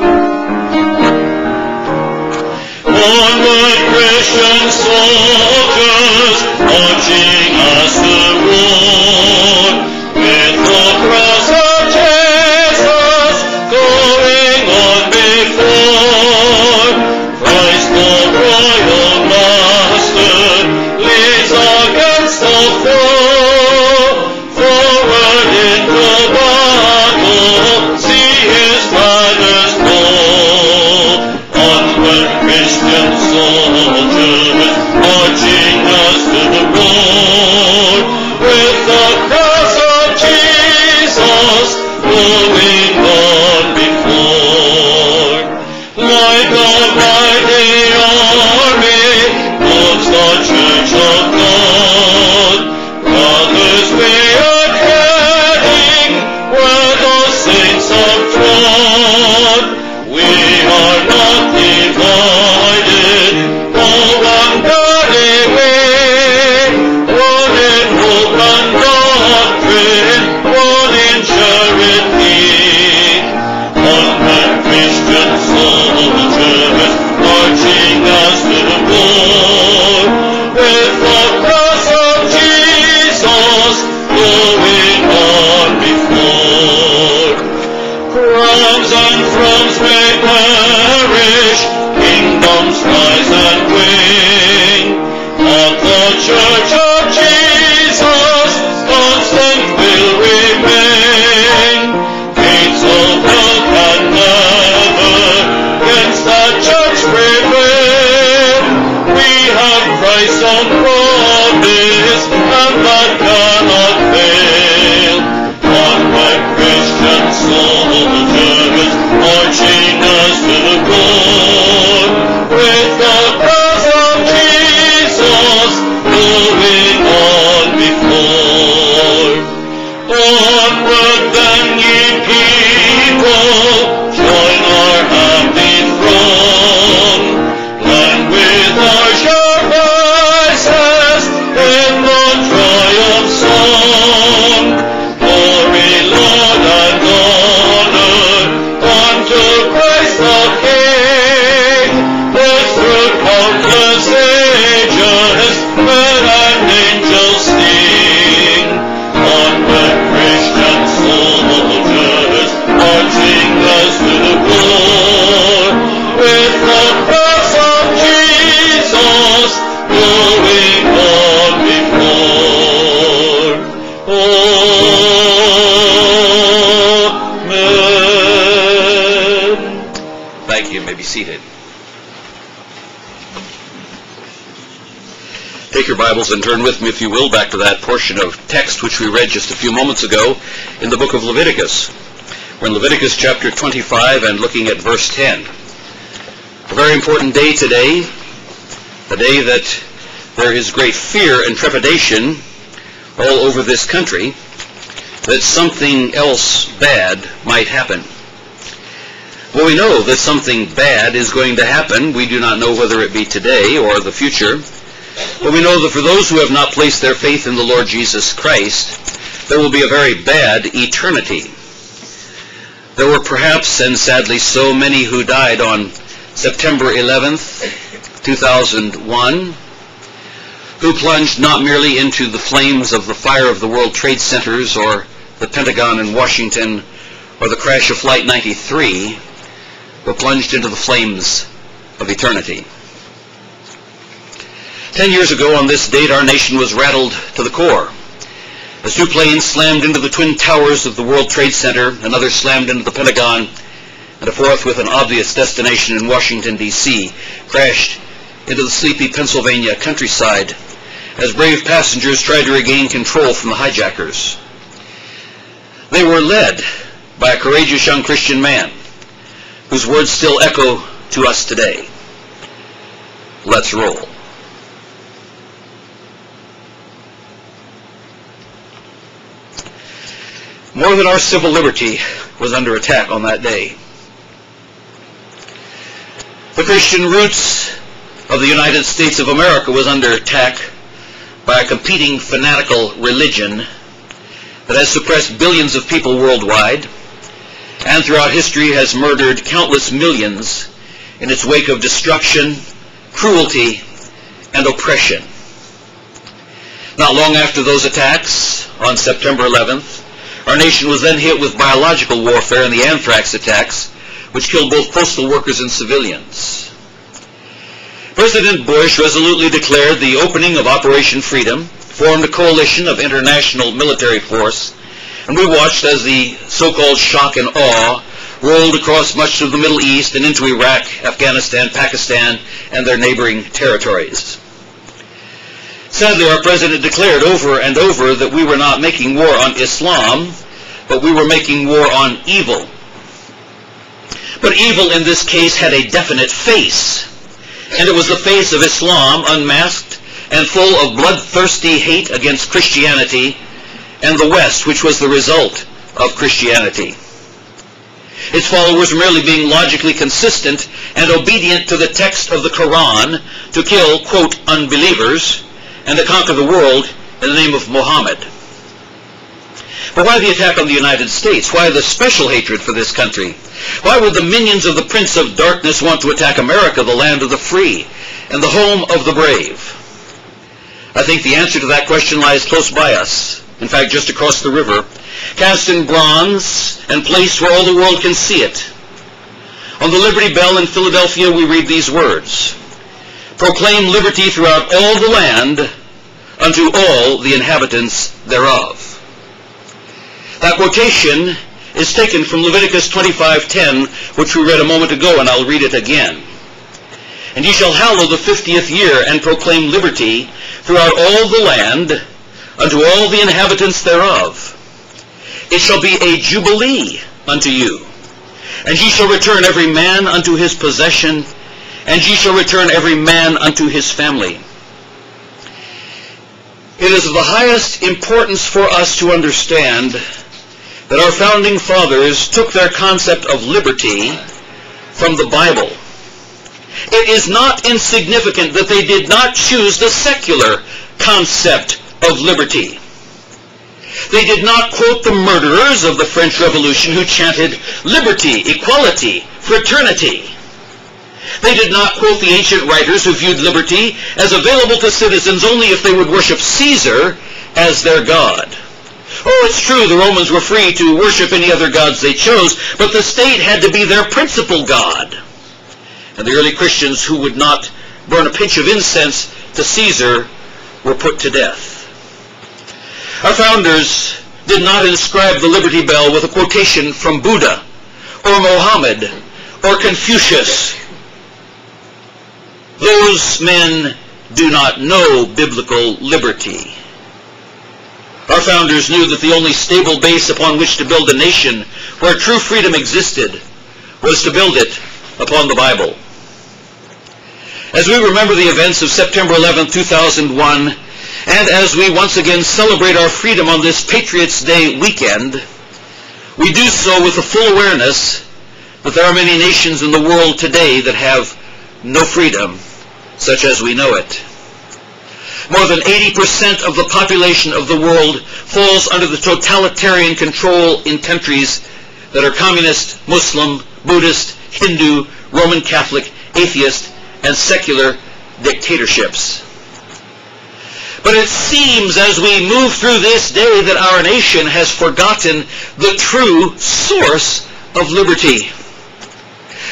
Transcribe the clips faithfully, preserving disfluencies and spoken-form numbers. On the Christian soldiers marching us abroad, with the cross of Jesus going on before. Christ the royal master leads against the foe. Forward in the battle, see his riders go. Onward, Christian soldiers, marching us to the road, with the cross of Jesus going on before. Like a mighty army moves the Church of God, brothers we are heading where the saints have trod. We are not divided, for one godly way, one in hope and doctrine, one in charity. Onward, Christian soldiers, marching us to the war, with the cross of Jesus going on before. Crowns and thrones may perish, kingdoms rise and wane, but the Church of Jesus constant will remain. Gates of hell can never against that Church prevail. We have Christ on promise, and that cannot fail. Onward, Christian soldiers, marching us to the goal, with the cross of Jesus going on before. Onward then, ye people, join our happy throng, and with our sharp voices in the triumph song, glory, Lord, and honor unto Christ the King, who through countless ages men and angels sing. Onward, Christian soldiers, marching us to the goal, with the cross of Jesus going on before. Amen. Thank you. You may be seated. Take your Bibles and turn with me, if you will, back to that portion of text which we read just a few moments ago in the book of Leviticus. We're in Leviticus chapter twenty-five and looking at verse ten. A very important day today, a day that there is great fear and trepidation all over this country that something else bad might happen. Well, we know that something bad is going to happen. We do not know whether it be today or the future. But we know that for those who have not placed their faith in the Lord Jesus Christ, there will be a very bad eternity. There were perhaps, and sadly so, many who died on September eleventh, two thousand one, who plunged not merely into the flames of the fire of the World Trade Centers or the Pentagon in Washington or the crash of Flight ninety-three, but plunged into the flames of eternity. Ten years ago on this date, our nation was rattled to the core as two planes slammed into the twin towers of the World Trade Center, another slammed into the Pentagon, and a fourth with an obvious destination in Washington, D C, crashed into the sleepy Pennsylvania countryside as brave passengers tried to regain control from the hijackers. They were led by a courageous young Christian man whose words still echo to us today. Let's roll. More than our civil liberty was under attack on that day. The Christian roots of the United States of America was under attack by a competing fanatical religion that has suppressed billions of people worldwide and throughout history has murdered countless millions in its wake of destruction, cruelty, and oppression. Not long after those attacks, on September eleventh, our nation was then hit with biological warfare and the anthrax attacks, which killed both postal workers and civilians. President Bush resolutely declared the opening of Operation Freedom, formed a coalition of international military force, and we watched as the so-called shock and awe rolled across much of the Middle East and into Iraq, Afghanistan, Pakistan, and their neighboring territories. Sadly, our president declared over and over that we were not making war on Islam, but we were making war on evil. But evil in this case had a definite face, and it was the face of Islam, unmasked and full of bloodthirsty hate against Christianity and the West, which was the result of Christianity. Its followers merely being logically consistent and obedient to the text of the Quran to kill, quote, unbelievers, and to conquer the world in the name of Muhammad. But why the attack on the United States? Why the special hatred for this country? Why would the minions of the Prince of Darkness want to attack America, the land of the free and the home of the brave? I think the answer to that question lies close by us, in fact just across the river, cast in bronze and placed where all the world can see it. On the Liberty Bell in Philadelphia we read these words: "Proclaim liberty throughout all the land unto all the inhabitants thereof." That quotation is taken from Leviticus twenty-five ten, which we read a moment ago, and I'll read it again. "And ye shall hallow the fiftieth year, and proclaim liberty throughout all the land unto all the inhabitants thereof. It shall be a jubilee unto you, and ye shall return every man unto his possession, and ye shall return every man unto his family." It is of the highest importance for us to understand that our founding fathers took their concept of liberty from the Bible. It is not insignificant that they did not choose the secular concept of liberty. They did not quote the murderers of the French Revolution who chanted liberty, equality, fraternity. They did not quote the ancient writers who viewed liberty as available to citizens only if they would worship Caesar as their god. Oh, it's true, the Romans were free to worship any other gods they chose, but the state had to be their principal god. And the early Christians who would not burn a pinch of incense to Caesar were put to death. Our founders did not inscribe the Liberty Bell with a quotation from Buddha, or Mohammed, or Confucius. Those men do not know biblical liberty. Our founders knew that the only stable base upon which to build a nation where true freedom existed was to build it upon the Bible. As we remember the events of September eleventh, two thousand one, and as we once again celebrate our freedom on this Patriots' Day weekend, we do so with the full awareness that there are many nations in the world today that have no freedom such as we know it. More than eighty percent of the population of the world falls under the totalitarian control in countries that are communist, Muslim, Buddhist, Hindu, Roman Catholic, atheist, and secular dictatorships. But it seems as we move through this day that our nation has forgotten the true source of liberty.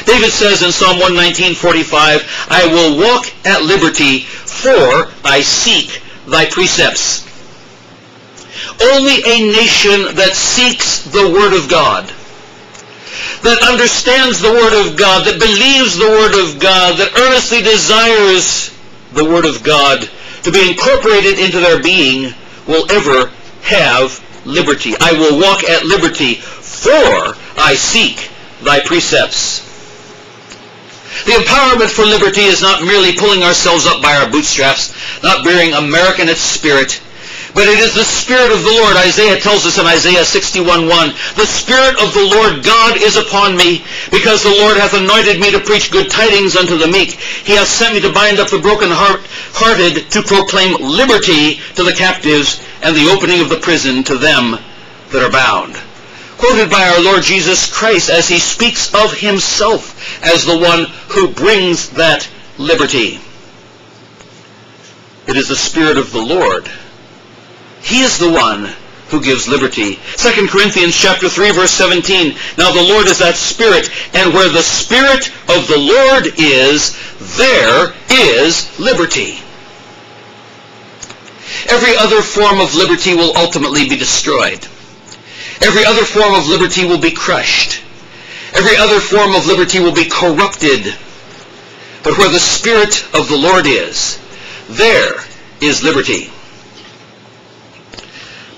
David says in Psalm one nineteen, forty-five, "I will walk at liberty, for I seek thy precepts." Only a nation that seeks the Word of God, that understands the Word of God, that believes the Word of God, that earnestly desires the Word of God to be incorporated into their being, will ever have liberty. "I will walk at liberty, for I seek thy precepts." The empowerment for liberty is not merely pulling ourselves up by our bootstraps, not bearing America in its spirit, but it is the Spirit of the Lord. Isaiah tells us in Isaiah sixty-one one, "The Spirit of the Lord God is upon me, because the Lord hath anointed me to preach good tidings unto the meek. He hath sent me to bind up the brokenhearted, to proclaim liberty to the captives, and the opening of the prison to them that are bound." quoted by our Lord Jesus Christ as he speaks of himself as the one who brings that liberty. It is the Spirit of the Lord. He is the one who gives liberty. Second Corinthians chapter three, verse seventeen, now the Lord is that Spirit, and where the Spirit of the Lord is, there is liberty. Every other form of liberty will ultimately be destroyed. Every other form of liberty will be crushed. Every other form of liberty will be corrupted. But where the Spirit of the Lord is, there is liberty.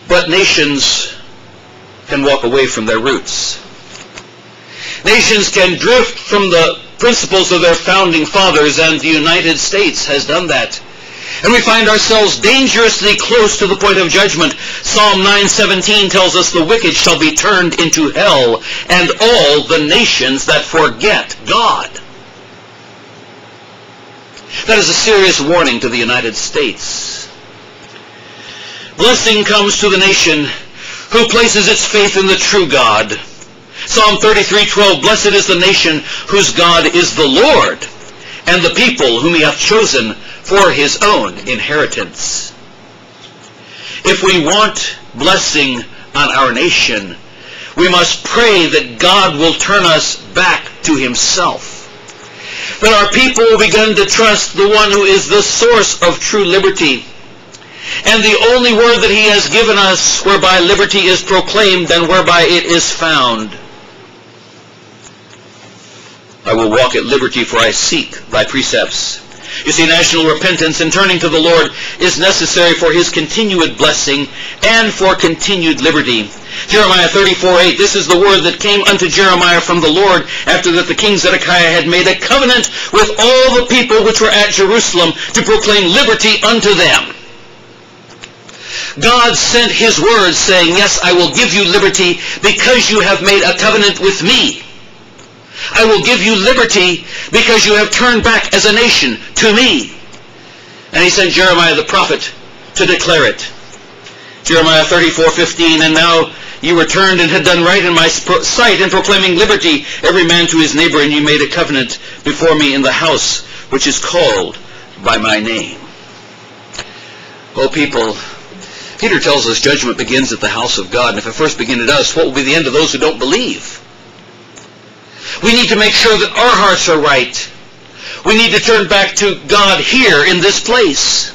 But nations can walk away from their roots. Nations can drift from the principles of their founding fathers, and the United States has done that. And we find ourselves dangerously close to the point of judgment. Psalm nine seventeen tells us the wicked shall be turned into hell, and all the nations that forget God. That is a serious warning to the United States. Blessing comes to the nation who places its faith in the true God. Psalm thirty-three, twelve, blessed is the nation whose God is the Lord, and the people whom he hath chosen for his own inheritance. If we want blessing on our nation, we must pray that God will turn us back to himself. That our people will begin to trust the one who is the source of true liberty, and the only word that he has given us whereby liberty is proclaimed and whereby it is found. I will walk at liberty, for I seek thy precepts. You see, national repentance and turning to the Lord is necessary for his continued blessing and for continued liberty. Jeremiah thirty-four, eight, this is the word that came unto Jeremiah from the Lord after that the king Zedekiah had made a covenant with all the people which were at Jerusalem to proclaim liberty unto them. God sent his word saying, yes, I will give you liberty because you have made a covenant with me. I will give you liberty because you have turned back as a nation to me. And he sent Jeremiah the prophet to declare it. Jeremiah thirty-four, fifteen, and now you returned and had done right in my sight in proclaiming liberty every man to his neighbor, and you made a covenant before me in the house which is called by my name. O people, Peter tells us judgment begins at the house of God, and if it first begin at us, what will be the end of those who don't believe? We need to make sure that our hearts are right. We need to turn back to God here in this place.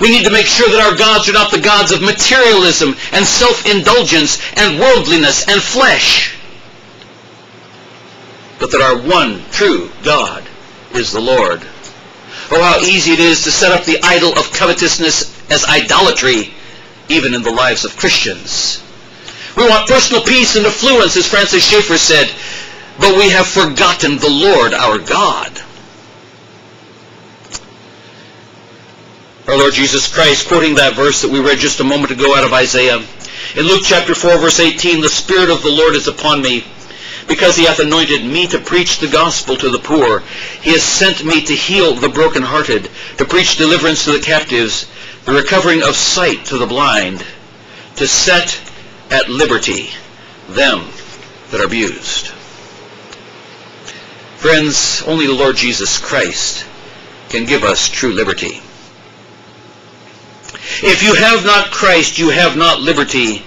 We need to make sure that our gods are not the gods of materialism and self-indulgence and worldliness and flesh, but that our one true God is the Lord. Oh, how easy it is to set up the idol of covetousness as idolatry, even in the lives of Christians. We want personal peace and affluence, as Francis Schaeffer said, but we have forgotten the Lord our God. Our Lord Jesus Christ, quoting that verse that we read just a moment ago out of Isaiah, in Luke chapter four, verse eighteen, the Spirit of the Lord is upon me, because he hath anointed me to preach the gospel to the poor. He has sent me to heal the brokenhearted, to preach deliverance to the captives, the recovering of sight to the blind, to set at liberty them that are abused. Friends, only the Lord Jesus Christ can give us true liberty. If you have not Christ, you have not liberty.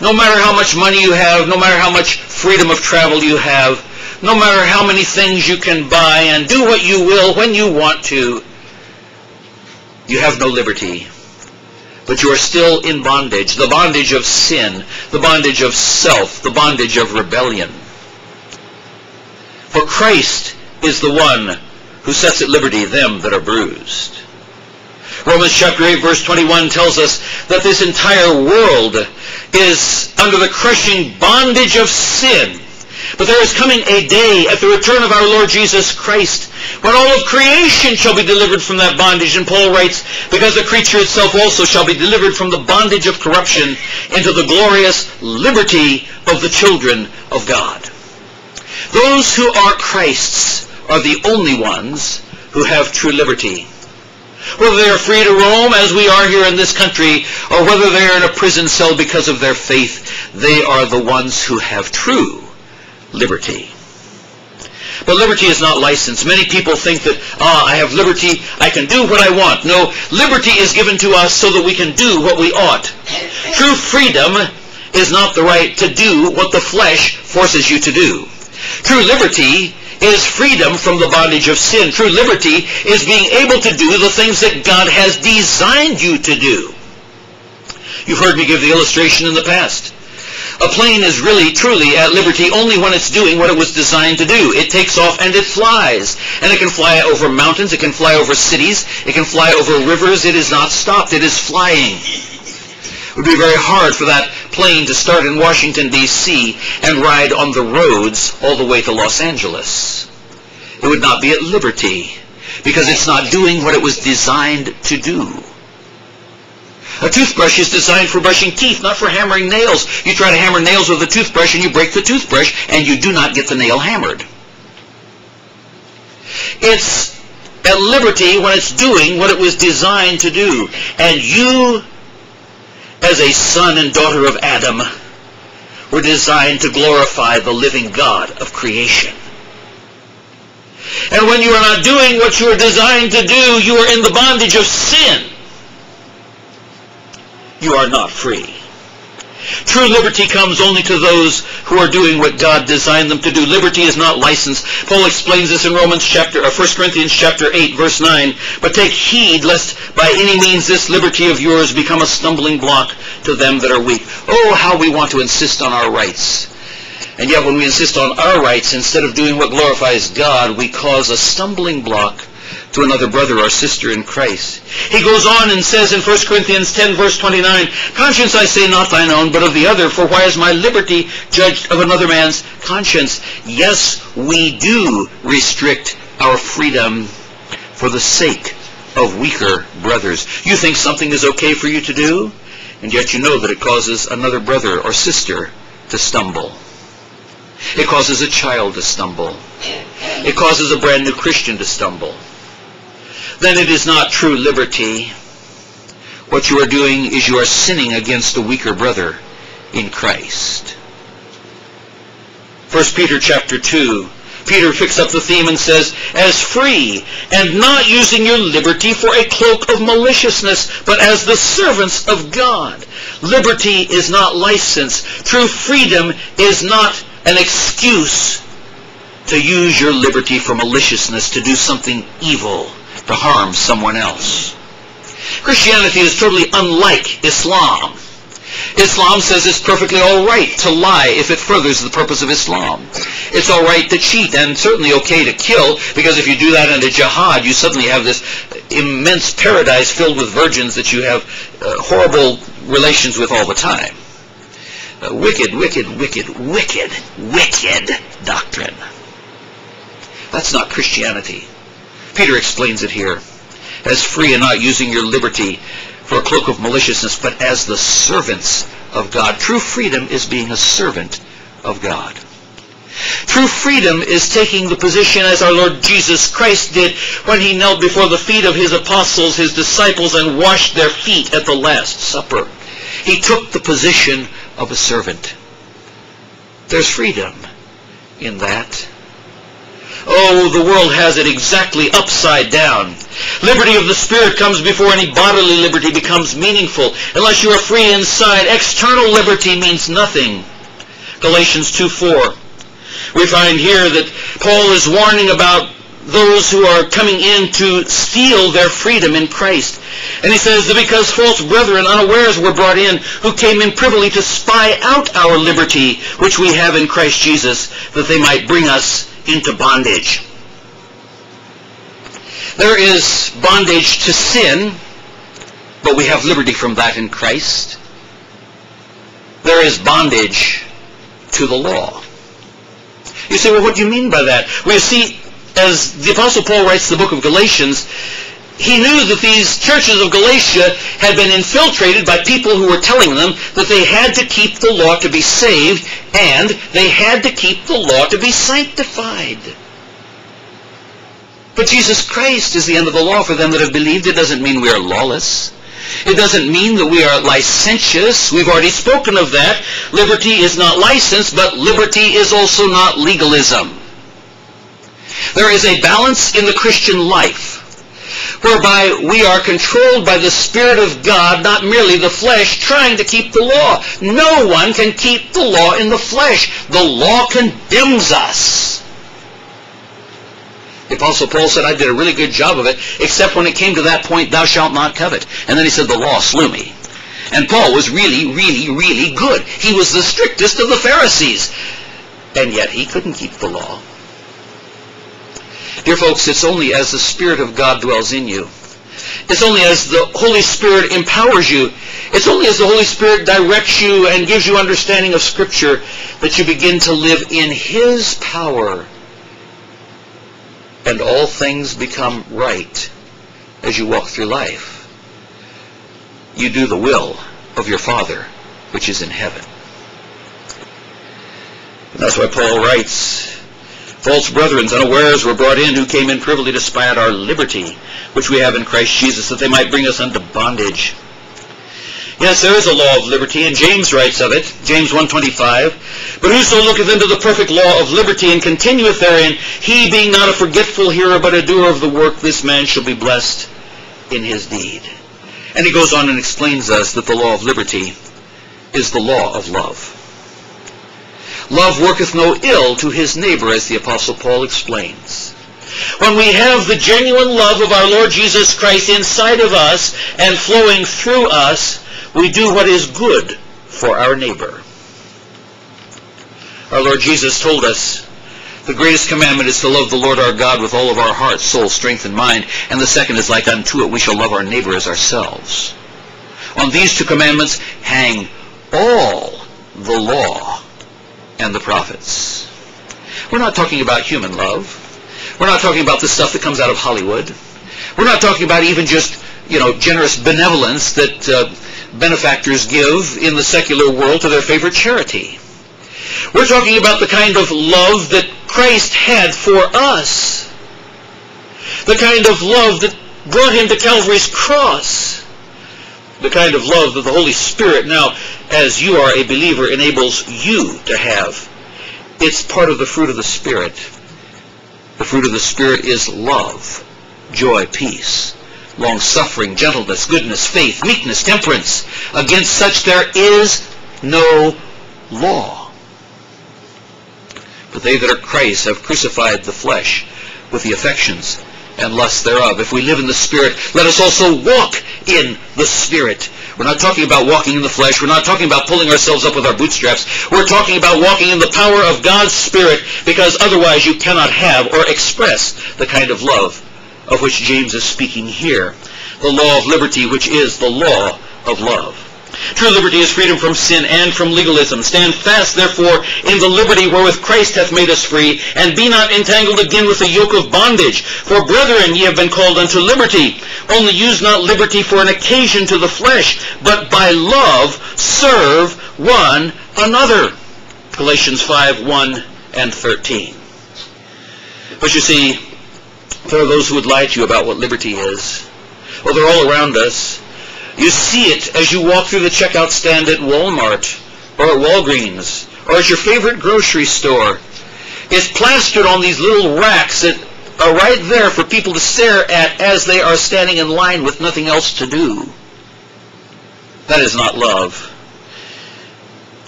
No matter how much money you have, no matter how much freedom of travel you have, no matter how many things you can buy and do what you will when you want to, you have no liberty. But you are still in bondage, the bondage of sin, the bondage of self, the bondage of rebellion. For Christ is the one who sets at liberty them that are bruised. Romans chapter eight, verse twenty-one tells us that this entire world is under the crushing bondage of sin. But there is coming a day at the return of our Lord Jesus Christ when all of creation shall be delivered from that bondage. And Paul writes, because the creature itself also shall be delivered from the bondage of corruption into the glorious liberty of the children of God. Those who are Christ's are the only ones who have true liberty. whether they are free to roam as we are here in this country, or whether they are in a prison cell because of their faith, they are the ones who have true liberty. But liberty is not license. Many people think that, ah, I have liberty, I can do what I want. No, liberty is given to us so that we can do what we ought. True freedom is not the right to do what the flesh forces you to do. True liberty is freedom from the bondage of sin. True liberty is being able to do the things that God has designed you to do. You've heard me give the illustration in the past. A plane is really, truly at liberty only when it's doing what it was designed to do. It takes off and it flies. And it can fly over mountains, it can fly over cities, it can fly over rivers. It is not stopped, it is flying. It would be very hard for that plane to start in Washington, D C and ride on the roads all the way to Los Angeles. It would not be at liberty because it's not doing what it was designed to do. A toothbrush is designed for brushing teeth, not for hammering nails. You try to hammer nails with a toothbrush and you break the toothbrush and you do not get the nail hammered. It's at liberty when it's doing what it was designed to do. And you, as a son and daughter of Adam, were designed to glorify the living God of creation. And when you are not doing what you are designed to do, you are in the bondage of sin. You are not free. True liberty comes only to those who are doing what God designed them to do. Liberty is not license. Paul explains this in Romans chapter, or First Corinthians chapter eight, verse nine. But take heed, lest by any means this liberty of yours become a stumbling block to them that are weak. Oh, how we want to insist on our rights. And yet when we insist on our rights, instead of doing what glorifies God, we cause a stumbling block to another brother or sister in Christ. He goes on and says in First Corinthians ten, verse twenty-nine, Conscience I say not thine own, but of the other, for why is my liberty judged of another man's conscience? Yes, we do restrict our freedom for the sake of weaker brothers. You think something is okay for you to do, and yet you know that it causes another brother or sister to stumble. It causes a child to stumble. It causes a brand new Christian to stumble. Then it is not true liberty. What you are doing is you are sinning against a weaker brother in Christ. First Peter chapter two. Peter picks up the theme and says, As free, and not using your liberty for a cloak of maliciousness, but as the servants of God. Liberty is not license. True freedom is not an excuse to use your liberty for maliciousness, to do something evil, to harm someone else. Christianity is totally unlike Islam. Islam says it's perfectly all right to lie if it furthers the purpose of Islam. It's all right to cheat, and certainly okay to kill, because if you do that in a jihad, you suddenly have this immense paradise filled with virgins that you have uh, horrible relations with all the time. Uh, wicked, wicked, wicked, wicked, wicked doctrine. That's not Christianity. Peter explains it here, as free and not using your liberty for a cloak of maliciousness, but as the servants of God. True freedom is being a servant of God. True freedom is taking the position as our Lord Jesus Christ did when he knelt before the feet of his apostles, his disciples, and washed their feet at the Last Supper. He took the position of a servant. There's freedom in that. Oh, the world has it exactly upside down. Liberty of the Spirit comes before any bodily liberty becomes meaningful. Unless you are free inside, external liberty means nothing. Galatians two four. We find here that Paul is warning about those who are coming in to steal their freedom in Christ. And he says that because false brethren unawares were brought in, who came in privily to spy out our liberty, which we have in Christ Jesus, that they might bring us into bondage. There is bondage to sin, but we have liberty from that in Christ. There is bondage to the law. You say, well, what do you mean by that? Well, you see, as the Apostle Paul writes the book of Galatians, he knew that these churches of Galatia had been infiltrated by people who were telling them that they had to keep the law to be saved, and they had to keep the law to be sanctified. But Jesus Christ is the end of the law for them that have believed. It doesn't mean we are lawless. It doesn't mean that we are licentious. We've already spoken of that. Liberty is not license, but liberty is also not legalism. There is a balance in the Christian life whereby we are controlled by the Spirit of God, not merely the flesh, trying to keep the law. No one can keep the law in the flesh. The law condemns us. The Apostle Paul said, I did a really good job of it, except when it came to that point, thou shalt not covet. And then he said, the law slew me. And Paul was really, really, really good. He was the strictest of the Pharisees. And yet he couldn't keep the law. Dear folks, it's only as the Spirit of God dwells in you. It's only as the Holy Spirit empowers you. It's only as the Holy Spirit directs you and gives you understanding of Scripture that you begin to live in His power. And all things become right as you walk through life. You do the will of your Father, which is in heaven. And that's why Paul writes, false brethren, unawares, were brought in, who came in privily to spy at our liberty, which we have in Christ Jesus, that they might bring us unto bondage. Yes, there is a law of liberty, and James writes of it, James one twenty-five, but whoso looketh into the perfect law of liberty, and continueth therein, he being not a forgetful hearer, but a doer of the work, this man shall be blessed in his deed. And he goes on and explains us that the law of liberty is the law of love. Love worketh no ill to his neighbor, as the Apostle Paul explains. When we have the genuine love of our Lord Jesus Christ inside of us and flowing through us, we do what is good for our neighbor. Our Lord Jesus told us, the greatest commandment is to love the Lord our God with all of our heart, soul, strength, and mind, and the second is like unto it, we shall love our neighbor as ourselves. On these two commandments hang all the law and the prophets. We're not talking about human love. We're not talking about the stuff that comes out of Hollywood. We're not talking about even just, you know, generous benevolence that uh, benefactors give in the secular world to their favorite charity. We're talking about the kind of love that Christ had for us. The kind of love that brought him to Calvary's cross. The kind of love that the Holy Spirit now, as you are a believer, enables you to have. It's part of the fruit of the Spirit. The fruit of the Spirit is love, joy, peace, long-suffering, gentleness, goodness, faith, meekness, temperance. Against such there is no law. But they that are Christ have crucified the flesh with the affections and lust thereof. If we live in the Spirit, let us also walk in the Spirit. We're not talking about walking in the flesh. We're not talking about pulling ourselves up with our bootstraps. We're talking about walking in the power of God's Spirit, because otherwise you cannot have or express the kind of love of which James is speaking here. The law of liberty, which is the law of love. True liberty is freedom from sin and from legalism. Stand fast, therefore, in the liberty wherewith Christ hath made us free, and be not entangled again with the yoke of bondage. For, brethren, ye have been called unto liberty. Only use not liberty for an occasion to the flesh, but by love serve one another. Galatians five, one and thirteen. But you see, there are those who would lie to you about what liberty is. Well, they're all around us. You see it as you walk through the checkout stand at Walmart or at Walgreens or at your favorite grocery store. It's plastered on these little racks that are right there for people to stare at as they are standing in line with nothing else to do. That is not love.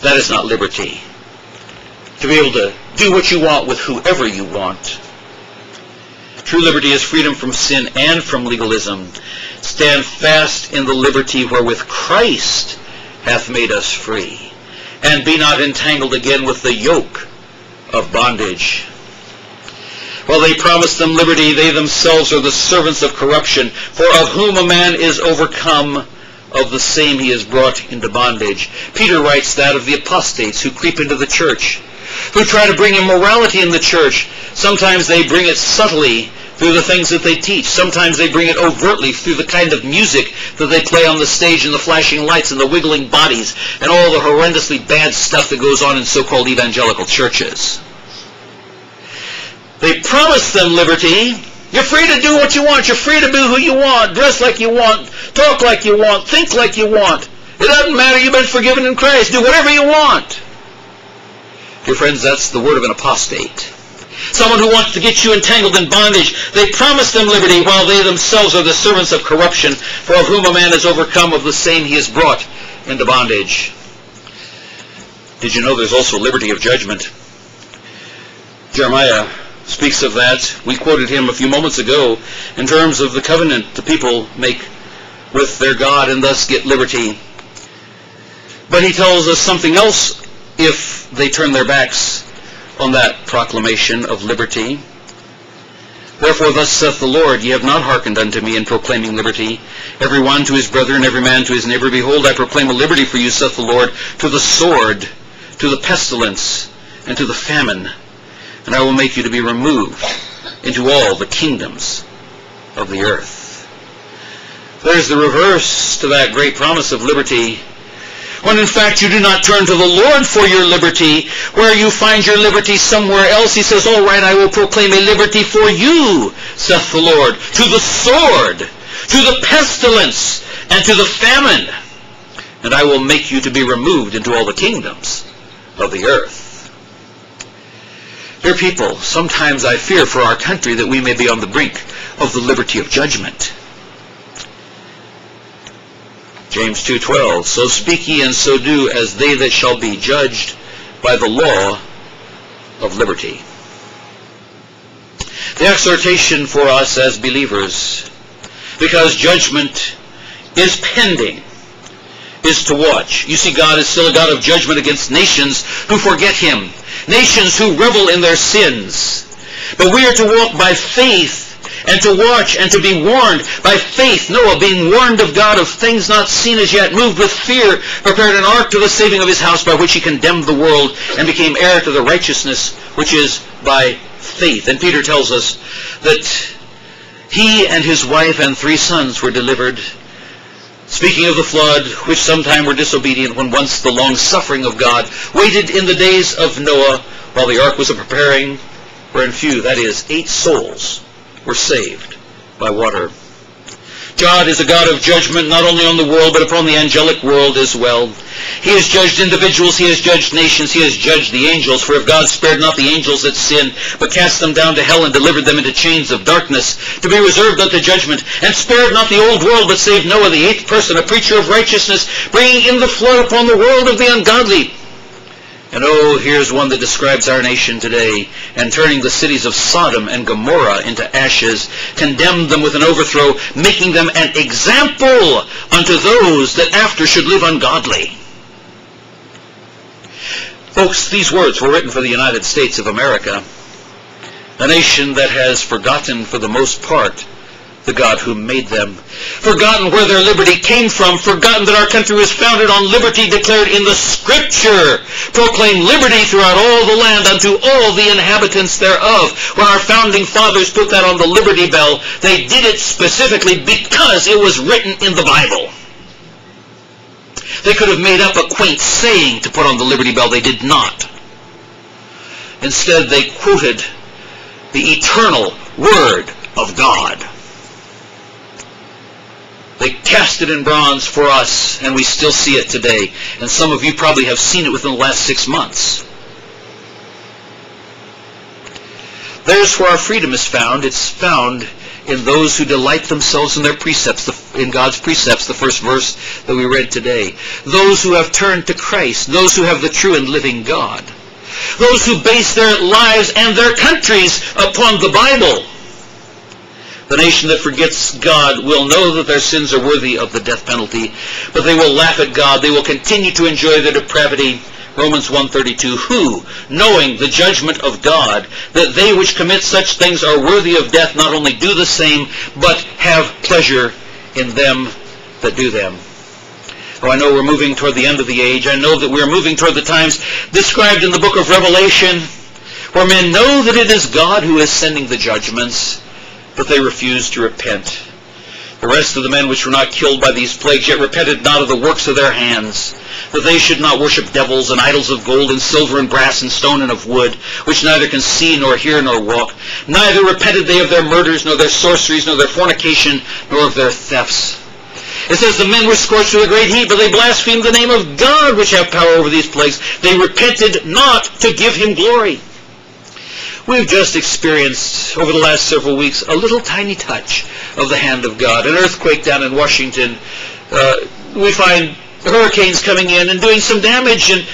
That is not liberty. To be able to do what you want with whoever you want. True liberty is freedom from sin and from legalism. Stand fast in the liberty wherewith Christ hath made us free, and be not entangled again with the yoke of bondage. While they promise them liberty, they themselves are the servants of corruption. For of whom a man is overcome, of the same he is brought into bondage. Peter writes that of the apostates who creep into the church, who try to bring immorality in the church. Sometimes they bring it subtly through the things that they teach. Sometimes they bring it overtly through the kind of music that they play on the stage and the flashing lights and the wiggling bodies and all the horrendously bad stuff that goes on in so-called evangelical churches. They promise them liberty, You're free to do what you want. You're free to be who you want, dress like you want, talk like you want, think like you want. It doesn't matter. You've been forgiven in Christ. Do whatever you want. Dear friends, that's the word of an apostate. Someone who wants to get you entangled in bondage. They promise them liberty while they themselves are the servants of corruption, for of whom a man is overcome, of the same he is brought into bondage. Did you know there's also liberty of judgment? Jeremiah speaks of that. We quoted him a few moments ago in terms of the covenant the people make with their God and thus get liberty. But he tells us something else if they turn their backs on that proclamation of liberty. Therefore thus saith the Lord, ye have not hearkened unto me in proclaiming liberty, every one to his brother and every man to his neighbor. Behold, I proclaim a liberty for you, saith the Lord, to the sword, to the pestilence, and to the famine. And I will make you to be removed into all the kingdoms of the earth. There's the reverse to that great promise of liberty, when in fact you do not turn to the Lord for your liberty. Where you find your liberty somewhere else, he says, all right, I will proclaim a liberty for you, saith the Lord, to the sword, to the pestilence, and to the famine. And I will make you to be removed into all the kingdoms of the earth. Dear people, sometimes I fear for our country that we may be on the brink of the liberty of judgment. James two twelve, so speak ye and so do as they that shall be judged by the law of liberty. The exhortation for us as believers, because judgment is pending, is to watch. You see, God is still a God of judgment against nations who forget him, nations who revel in their sins. But we are to walk by faith, and to watch, and to be warned. By faith Noah, being warned of God of things not seen as yet, moved with fear, prepared an ark to the saving of his house, by which he condemned the world, and became heir to the righteousness which is by faith. And Peter tells us that he and his wife and three sons were delivered, speaking of the flood, which sometime were disobedient, when once the long suffering of God waited in the days of Noah, while the ark was a preparing, wherein few, that is, eight souls, were saved by water. God is a God of judgment, not only on the world, but upon the angelic world as well. He has judged individuals, he has judged nations, he has judged the angels. For if God spared not the angels that sinned, but cast them down to hell and delivered them into chains of darkness, to be reserved unto judgment, and spared not the old world, but saved Noah, the eighth person, a preacher of righteousness, bringing in the flood upon the world of the ungodly. And oh, here's one that describes our nation today. And turning the cities of Sodom and Gomorrah into ashes, condemned them with an overthrow, making them an example unto those that after should live ungodly. Folks, these words were written for the United States of America, a nation that has forgotten, for the most part, the God who made them, forgotten where their liberty came from, forgotten that our country was founded on liberty declared in the Scripture. Proclaim liberty throughout all the land unto all the inhabitants thereof. When our founding fathers put that on the Liberty Bell, they did it specifically because it was written in the Bible. They could have made up a quaint saying to put on the Liberty Bell. They did not. Instead, they quoted the eternal Word of God. They cast it in bronze for us, and we still see it today. And some of you probably have seen it within the last six months. There's where our freedom is found. It's found in those who delight themselves in their precepts, the, in God's precepts, the first verse that we read today. Those who have turned to Christ, those who have the true and living God, those who base their lives and their countries upon the Bible. The nation that forgets God will know that their sins are worthy of the death penalty, but they will laugh at God. They will continue to enjoy their depravity. Romans one thirty-two, who, knowing the judgment of God, that they which commit such things are worthy of death, not only do the same, but have pleasure in them that do them. Oh, I know we're moving toward the end of the age. I know that we're moving toward the times described in the book of Revelation, where men know that it is God who is sending the judgments, but they refused to repent. The rest of the men which were not killed by these plagues, yet repented not of the works of their hands. for they should not worship devils and idols of gold and silver and brass and stone and of wood, which neither can see nor hear nor walk. Neither repented they of their murders, nor their sorceries, nor their fornication, nor of their thefts. It says, the men were scorched with a great heat, but they blasphemed the name of God, which have power over these plagues. They repented not to give him glory. We've just experienced, over the last several weeks, a little tiny touch of the hand of God. An earthquake down in Washington. Uh, we find hurricanes coming in and doing some damage, and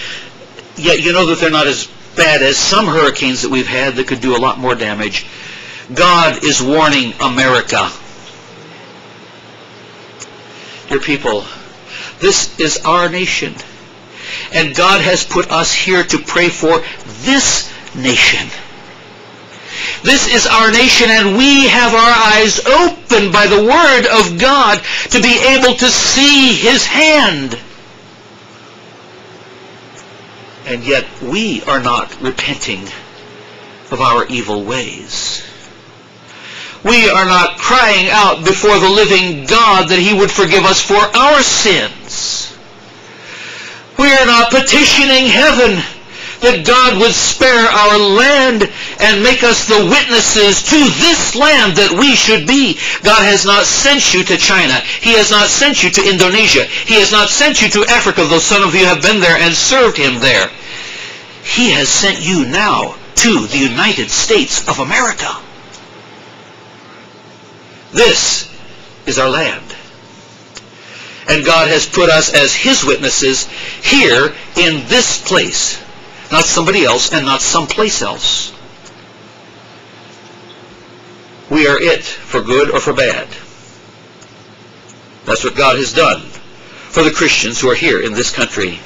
yet you know that they're not as bad as some hurricanes that we've had that could do a lot more damage. God is warning America. Dear people, this is our nation, and God has put us here to pray for this nation. This is our nation, and we have our eyes opened by the Word of God to be able to see His hand. And yet we are not repenting of our evil ways. We are not crying out before the living God that He would forgive us for our sins. We are not petitioning heaven that God would spare our land and make us the witnesses to this land that we should be. God has not sent you to China. He has not sent you to Indonesia. He has not sent you to Africa, though some of you have been there and served Him there. He has sent you now to the United States of America. This is our land. And God has put us as His witnesses here in this place. Not somebody else and not someplace else. We are it for good or for bad. That's what God has done for the Christians who are here in this country.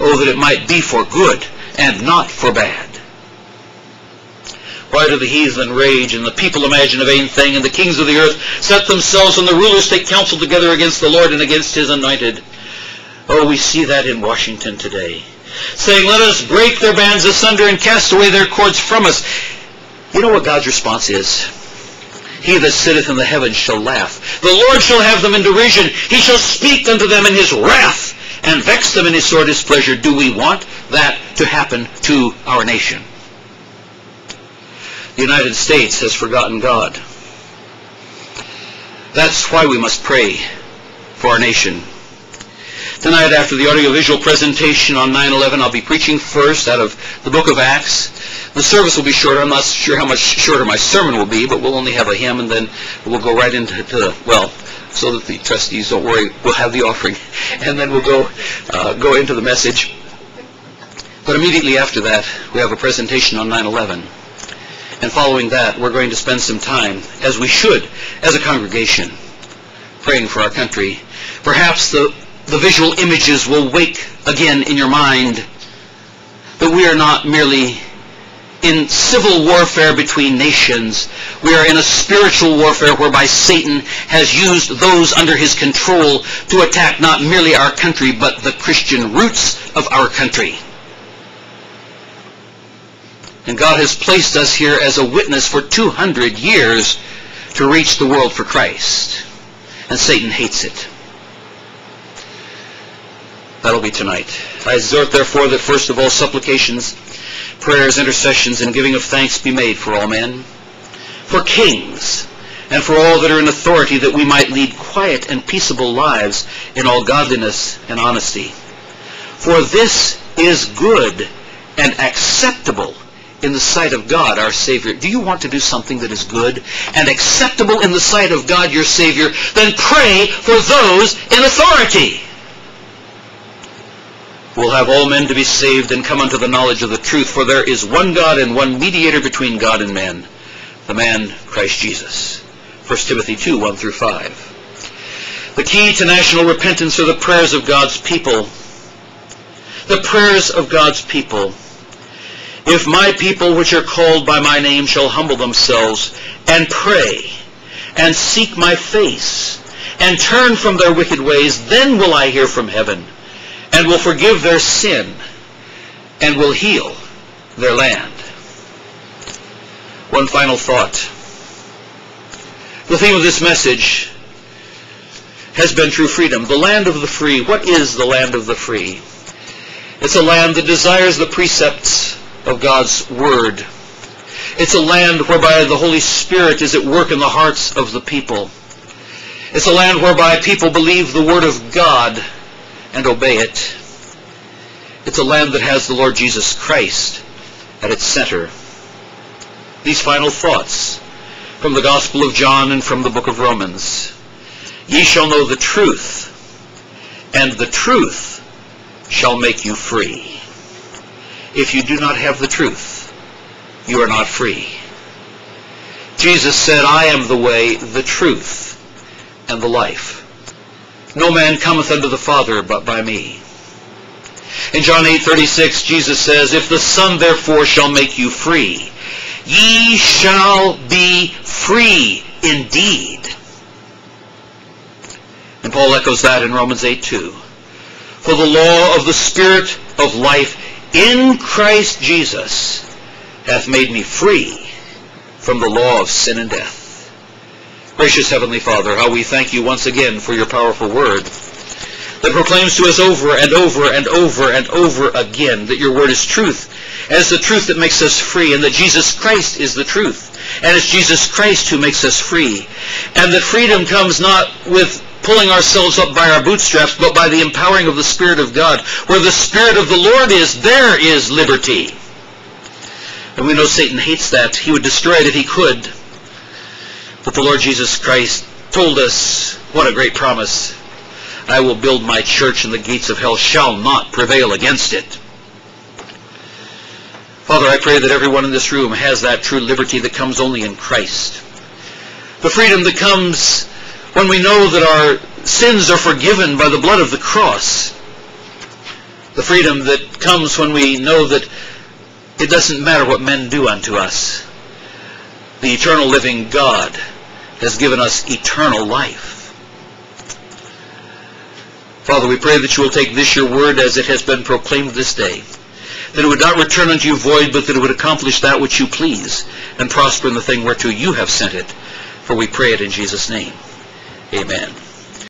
Oh, that it might be for good and not for bad. Why do the heathen rage, and the people imagine a vain thing, and the kings of the earth set themselves, and the rulers take counsel together against the Lord and against His anointed? Oh, we see that in Washington today, saying, let us break their bands asunder and cast away their cords from us. You know what God's response is? He that sitteth in the heavens shall laugh. The Lord shall have them in derision. He shall speak unto them in His wrath, and vex them in His sore displeasure. Do we want that to happen to our nation? The United States has forgotten God. That's why we must pray for our nation. Tonight, after the audiovisual presentation on nine eleven, I'll be preaching first out of the book of Acts. The service will be shorter. I'm not sure how much shorter my sermon will be, but we'll only have a hymn, and then we'll go right into the, well, so that the trustees don't worry, we'll have the offering. And then we'll go, uh, go into the message. But immediately after that, we have a presentation on nine eleven. And following that, we're going to spend some time, as we should, as a congregation, praying for our country. Perhaps the The visual images will wake again in your mind that we are not merely in civil warfare between nations. We are in a spiritual warfare whereby Satan has used those under his control to attack not merely our country, but the Christian roots of our country. And God has placed us here as a witness for two hundred years to reach the world for Christ. And Satan hates it. That'll be tonight. I exhort, therefore, that first of all supplications, prayers, intercessions, and giving of thanks be made for all men, for kings, and for all that are in authority, that we might lead quiet and peaceable lives in all godliness and honesty. For this is good and acceptable in the sight of God, our Savior. Do you want to do something that is good and acceptable in the sight of God, your Savior? Then pray for those in authority. Will have all men to be saved and come unto the knowledge of the truth, for there is one God and one mediator between God and man, the man Christ Jesus. First Timothy two, one through five. The key to national repentance are the prayers of God's people. The prayers of God's people. If my people which are called by my name shall humble themselves, and pray, and seek my face, and turn from their wicked ways, then will I hear from heaven, and will forgive their sin, and will heal their land. One final thought. The theme of this message has been true freedom. The land of the free. What is the land of the free? It's a land that desires the precepts of God's Word. It's a land whereby the Holy Spirit is at work in the hearts of the people. It's a land whereby people believe the Word of God and obey it. It's a land that has the Lord Jesus Christ at its center. These final thoughts from the Gospel of John and from the book of Romans. Ye shall know the truth, and the truth shall make you free. If you do not have the truth, you are not free. Jesus said, I am the way, the truth, and the life. No man cometh unto the Father but by me. In John eight thirty-six, Jesus says, If the Son therefore shall make you free, ye shall be free indeed. And Paul echoes that in Romans eight two. For the law of the Spirit of life in Christ Jesus hath made me free from the law of sin and death. Gracious Heavenly Father, how we thank you once again for your powerful word that proclaims to us over and over and over and over again that your word is truth, and it's the truth that makes us free, and that Jesus Christ is the truth, and it's Jesus Christ who makes us free, and that freedom comes not with pulling ourselves up by our bootstraps, but by the empowering of the Spirit of God. Where the Spirit of the Lord is, there is liberty. And we know Satan hates that. He would destroy it if he could. But the Lord Jesus Christ told us, what a great promise, I will build my church and the gates of hell shall not prevail against it. Father, I pray that everyone in this room has that true liberty that comes only in Christ. The freedom that comes when we know that our sins are forgiven by the blood of the cross. The freedom that comes when we know that it doesn't matter what men do unto us. The eternal living God has given us eternal life. Father, we pray that you will take this your word as it has been proclaimed this day, that it would not return unto you void, but that it would accomplish that which you please, and prosper in the thing whereto you have sent it. For we pray it in Jesus' name. Amen.